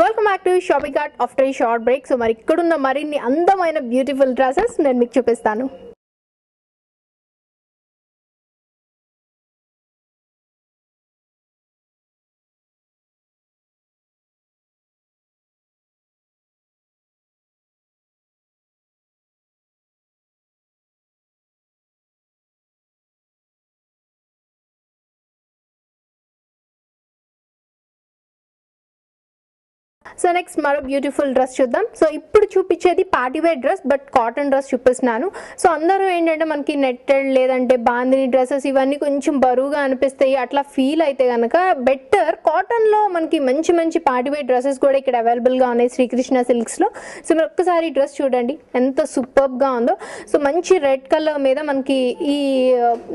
Welcome back to shopping cart after a short break. So మరి ఇక్కడ ఉన్న మరిన్ని అందమైన బ్యూటిఫుల్ డ్రెస్సెస్ నేను మీకు చూపిస్తాను. సో నెక్స్ట్ మరో బ్యూటిఫుల్ డ్రెస్ చూద్దాం. సో ఇప్పుడు చూపించేది party wear dress but cotton dress చూపిస్తున్నాను. సో అందరూ ఏంటంటే మనకి నెట్టెడ్ లేదంటే బాందిని డ్రెస్సెస్ ఇవన్నీ కొంచెం బరువుగా అనిపిస్తాయి, అట్లా ఫీల్ అయితే కనుక బెటర్ కాటన్లో మనకి మంచి మంచి పార్టీవేర్ డ్రెస్సెస్ కూడా ఇక్కడ అవైలబుల్గా ఉన్నాయి శ్రీకృష్ణ సిల్క్స్లో. సో మీరు ఒక్కసారి డ్రెస్ చూడండి ఎంత సూపర్గా ఉందో. సో మంచి రెడ్ కలర్ మీద మనకి ఈ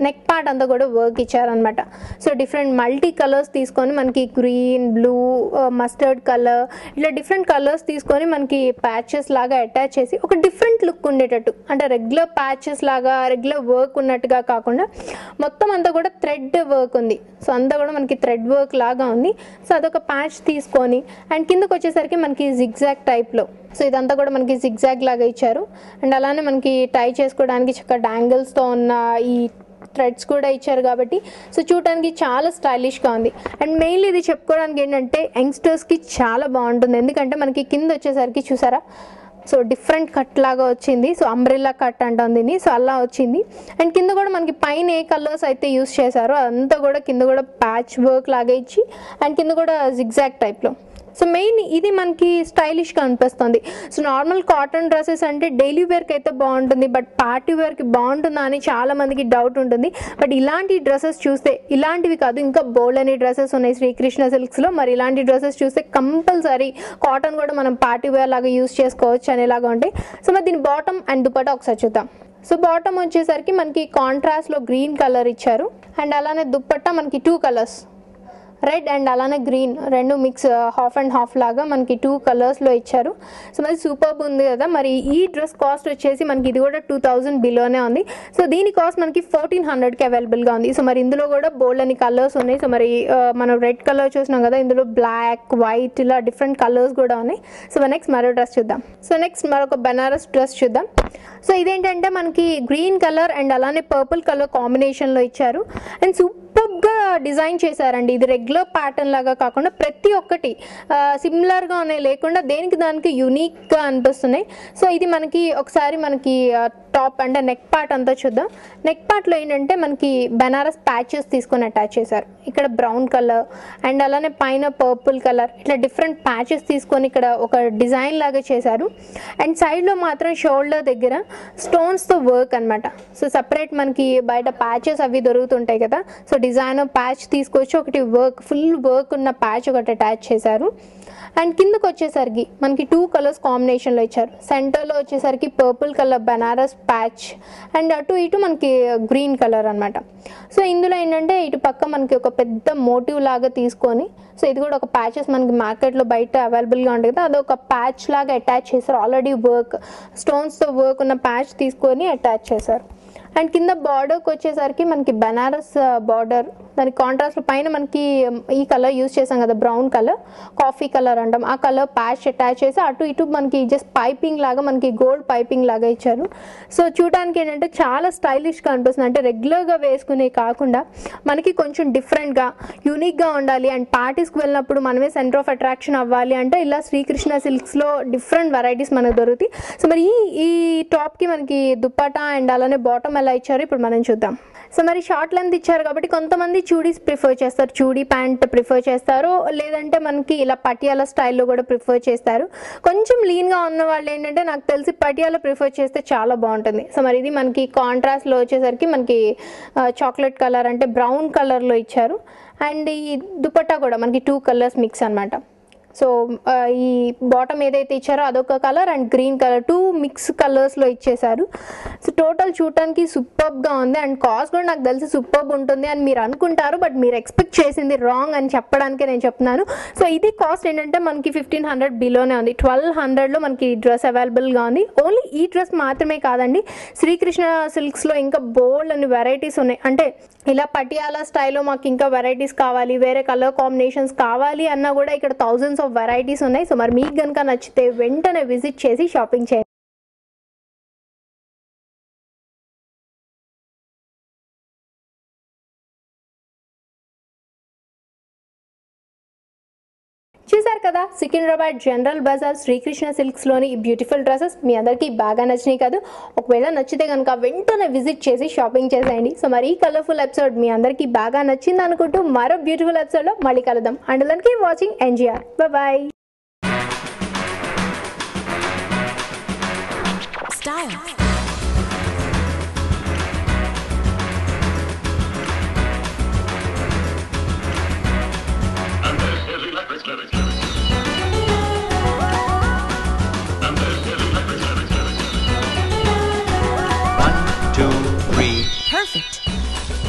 నెక్ పార్ట్ అంతా కూడా వర్క్ ఇచ్చారనమాట. సో డిఫరెంట్ మల్టీ కలర్స్ తీసుకొని మనకి గ్రీన్, బ్లూ, మస్టర్డ్ కలర్ ఇట్లా డిఫరెంట్ కలర్స్ తీసుకొని మనకి ప్యాచెస్ లాగా అటాచ్ చేసి ఒక డిఫరెంట్ లుక్ ఉండేటట్టు, అంటే రెగ్యులర్ ప్యాచెస్ లాగా రెగ్యులర్ వర్క్ ఉన్నట్టుగా కాకుండా మొత్తం అంతా కూడా థ్రెడ్ వర్క్ ఉంది. సో అంతా కూడా మనకి థ్రెడ్ వర్క్ లాగా ఉంది. సో అదొక ప్యాచ్ తీసుకొని అండ్ కిందకు వచ్చేసరికి మనకి జిగ్జాగ్ టైప్లో, సో ఇదంతా కూడా మనకి జిగ్జాగ్ లాగా ఇచ్చారు. అండ్ అలానే మనకి టై చేసుకోవడానికి చక్కగా డాంగిల్స్తో ఉన్న ఈ థ్రెడ్స్ కూడా ఇచ్చారు కాబట్టి సో చూడడానికి చాలా స్టైలిష్గా ఉంది. అండ్ మెయిన్లీ ఇది చెప్పుకోవడానికి ఏంటంటే యంగ్స్టర్స్కి చాలా బాగుంటుంది, ఎందుకంటే మనకి కింద వచ్చేసరికి చూసారా సో డిఫరెంట్ కట్ లాగా వచ్చింది. సో అంబ్రెల్లా కట్ అంటాం దీన్ని. సో అలా వచ్చింది. అండ్ కింద కూడా మనకి పైన ఏ కలర్స్ అయితే యూస్ చేశారో అదంతా కూడా కింద కూడా ప్యాచ్ వర్క్ లాగా ఇచ్చి అండ్ కింద కూడా జిగ్జాగ్ టైప్లో. సో మెయిన్ ఇది మనకి స్టైలిష్గా అనిపిస్తుంది. సో నార్మల్ కాటన్ డ్రెస్సెస్ అంటే డైలీ వేర్కి అయితే బాగుంటుంది, బట్ పార్టీ వేర్కి బాగుంటుందా అని చాలామందికి డౌట్ ఉంటుంది. బట్ ఇలాంటి డ్రెస్సెస్ చూస్తే, ఇలాంటివి కాదు ఇంకా బోల్డ్ అనే డ్రెస్సెస్ ఉన్నాయి శ్రీకృష్ణ సిల్క్స్లో. మరి ఇలాంటి డ్రెస్సెస్ చూస్తే కంపల్సరీ కాటన్ కూడా మనం పార్టీ వేర్ లాగా యూజ్ చేసుకోవచ్చు అనేలాగా ఉంటాయి. సో మరి దీని బాటమ్ అండ్ దుపట్టా ఒకసారి చూద్దాం. సో బాటమ్ వచ్చేసరికి మనకి కాంట్రాస్ట్లో గ్రీన్ కలర్ ఇచ్చారు. అండ్ అలానే దుపట్టా మనకి టూ కలర్స్, రెడ్ అండ్ అలానే గ్రీన్ రెండు మిక్స్, హాఫ్ అండ్ హాఫ్ లాగా మనకి టూ కలర్స్లో ఇచ్చారు. సో మరి సూపర్బ్ ఉంది కదా. మరి ఈ డ్రెస్ కాస్ట్ వచ్చేసి మనకి ఇది కూడా 2000 బిలోనే ఉంది. సో దీని కాస్ట్ మనకి 1400కి అవైలబుల్గా ఉంది. సో మరి ఇందులో కూడా బోల్డ్ అని కలర్స్ ఉన్నాయి. సో మరి మనం రెడ్ కలర్ చూసినాం కదా, ఇందులో బ్లాక్, వైట్ ఇలా డిఫరెంట్ కలర్స్ కూడా ఉన్నాయి. సో మరి నెక్స్ట్ మరో డ్రెస్ చూద్దాం. సో నెక్స్ట్ మరొక బనారస్ డ్రెస్ చూద్దాం. సో ఇదేంటంటే మనకి గ్రీన్ కలర్ అండ్ అలానే పర్పుల్ కలర్ కాంబినేషన్లో ఇచ్చారు. అండ్ సూపర్గా డిజైన్ చేశారండి. ఇది రెగ్యులర్ ప్యాటర్న్ లాగా కాకుండా ప్రతి ఒక్కటి సిమిలర్గా ఉన్నాయి, లేకుండా దేనికి దానికి యూనిక్గా అనిపిస్తున్నాయి. సో ఇది మనకి ఒకసారి మనకి టాప్ అంటే నెక్ పార్ట్ అంతా చూద్దాం. నెక్ పార్ట్లో ఏంటంటే మనకి బెనారస్ ప్యాచెస్ తీసుకొని అటాచ్ చేశారు. ఇక్కడ బ్రౌన్ కలర్ అండ్ అలానే పైన పర్పుల్ కలర్ ఇట్లా డిఫరెంట్ ప్యాచెస్ తీసుకొని ఇక్కడ ఒక డిజైన్ లాగా చేశారు. అండ్ సైడ్లో మాత్రం షోల్డర్ దగ్గర స్టోన్స్తో వర్క్ అనమాట. సో సపరేట్ మనకి బయట ప్యాచెస్ అవి దొరుకుతుంటాయి కదా, సో డిజైన్ ప్యాచ్ తీసుకొచ్చి ఒకటి వర్క్ ఫుల్ వర్క్ ఉన్న ప్యాచ్ ఒకటి అటాచ్ చేశారు. అండ్ కిందకు వచ్చేసరికి మనకి టూ కలర్స్ కాంబినేషన్లో ఇచ్చారు. సెంటర్లో వచ్చేసరికి purple colour Benares patch and అటు ఇటు మనకి గ్రీన్ కలర్ అనమాట. సో ఇందులో ఏంటంటే ఇటు పక్క మనకి ఒక పెద్ద మోటివ్ లాగా తీసుకొని, సో ఇది కూడా ఒక ప్యాచెస్ మనకి మార్కెట్లో బయట అవైలబుల్గా ఉంటుంది కదా, అదొక ప్యాచ్ లాగా అటాచ్ చేశారు. ఆల్రెడీ వర్క్ స్టోన్స్తో వర్క్ ఉన్న ప్యాచ్ తీసుకొని అటాచ్ చేశారు. అండ్ కింద బార్డర్కి వచ్చేసరికి మనకి బెనారస్ బార్డర్, దానికి కాంట్రాస్ట్లో పైన మనకి ఈ కలర్ యూజ్ చేసాం కదా బ్రౌన్ కలర్, కాఫీ కలర్ అంటాం, ఆ కలర్ ప్యాచ్ అటాచ్ చేసి అటు ఇటు మనకి జస్ట్ పైపింగ్ లాగా మనకి గోల్డ్ పైపింగ్ లాగా ఇచ్చారు. సో చూడడానికి ఏంటంటే చాలా స్టైలిష్గా అనిపిస్తుంది. అంటే రెగ్యులర్గా వేసుకునే కాకుండా మనకి కొంచెం డిఫరెంట్గా యూనిక్గా ఉండాలి అండ్ పార్టీస్కి వెళ్ళినప్పుడు మనమే సెంటర్ ఆఫ్ అట్రాక్షన్ అవ్వాలి అంటే ఇలా శ్రీకృష్ణ సిల్క్స్లో డిఫరెంట్ వెరైటీస్ మనకు దొరుకుతాయి. సో మరి ఈ టాప్కి మనకి దుప్పటా అండ్ అలానే బాటమ్ ఎలా ఇచ్చారు ఇప్పుడు మనం చూద్దాం. సో మరి షార్ట్ లెంత్ ఇచ్చారు కాబట్టి కొంతమంది చూడీస్ ప్రిఫర్ చేస్తారు, చూడీ ప్యాంట్ ప్రిఫర్ చేస్తారు, లేదంటే మనకి ఇలా పటియాలా స్టైల్లో కూడా ప్రిఫర్ చేస్తారు. కొంచెం లీన్గా ఉన్న వాళ్ళు ఏంటంటే నాకు తెలిసి పటియాలా ప్రిఫర్ చేస్తే చాలా బాగుంటుంది. సో మరి ఇది మనకి కాంట్రాస్ట్లో వచ్చేసరికి మనకి చాక్లెట్ కలర్ అంటే బ్రౌన్ కలర్లో ఇచ్చారు. అండ్ ఈ దుపట్టా కూడా మనకి టూ కలర్స్ మిక్స్ అనమాట. సో ఈ బాటమ్ ఏదైతే ఇచ్చారో అదొక colour and green colour two mix కలర్స్లో ఇచ్చేసారు. సో టోటల్ చూడటానికి సూపర్గా ఉంది అండ్ కాస్ట్ కూడా నాకు తెలిసి సూపర్బ్ ఉంటుంది అని మీరు అనుకుంటారు, బట్ మీరు ఎక్స్పెక్ట్ చేసింది రాంగ్ అని చెప్పడానికే నేను చెప్తున్నాను. సో ఇది కాస్ట్ ఏంటంటే మనకి 1500 బిలోనే ఉంది. 1200లో మనకి ఈ డ్రెస్ అవైలబుల్గా ఉంది. ఓన్లీ ఈ డ్రెస్ మాత్రమే కాదండి, శ్రీకృష్ణ సిల్క్స్లో ఇంకా బోల్డ్ అని వెరైటీస్ ఉన్నాయి. అంటే ఇలా పటియాలా స్టైల్లో మాకు ఇంకా వెరైటీస్ కావాలి, వేరే కలర్ కాంబినేషన్స్ కావాలి అన్నా కూడా ఇక్కడ థౌజండ్స్ ఆఫ్ వెరైటీస్ ఉన్నాయి. సో మరి మీకు గనుక నచ్చితే వెంటనే విజిట్ చేసి షాపింగ్ చేయండి. చూసారు కదా సికింద్రాబాద్ జనరల్ బజార్ శ్రీకృష్ణ సిల్క్స్ లోని ఈ బ్యూటిఫుల్ డ్రెస్సెస్ మీ అందరికీ బాగా నచ్చినాయి కదా. ఒకవేళ నచ్చితే కనుక వెంటనే విజిట్ చేసి షాపింగ్ చేసేయండి. సో మరి ఈ కలర్ఫుల్ ఎపిసోడ్ మీ అందరికీ బాగా నచ్చింది అనుకుంటూ మరో బ్యూటిఫుల్ ఎపిసోడ్ లో మళ్ళీ కలుద్దాం. అండ్ దానికి వాచింగ్ ఎన్జిఆర్ బాయ్. స్టైల్